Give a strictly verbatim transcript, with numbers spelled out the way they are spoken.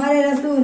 हमारे रसूल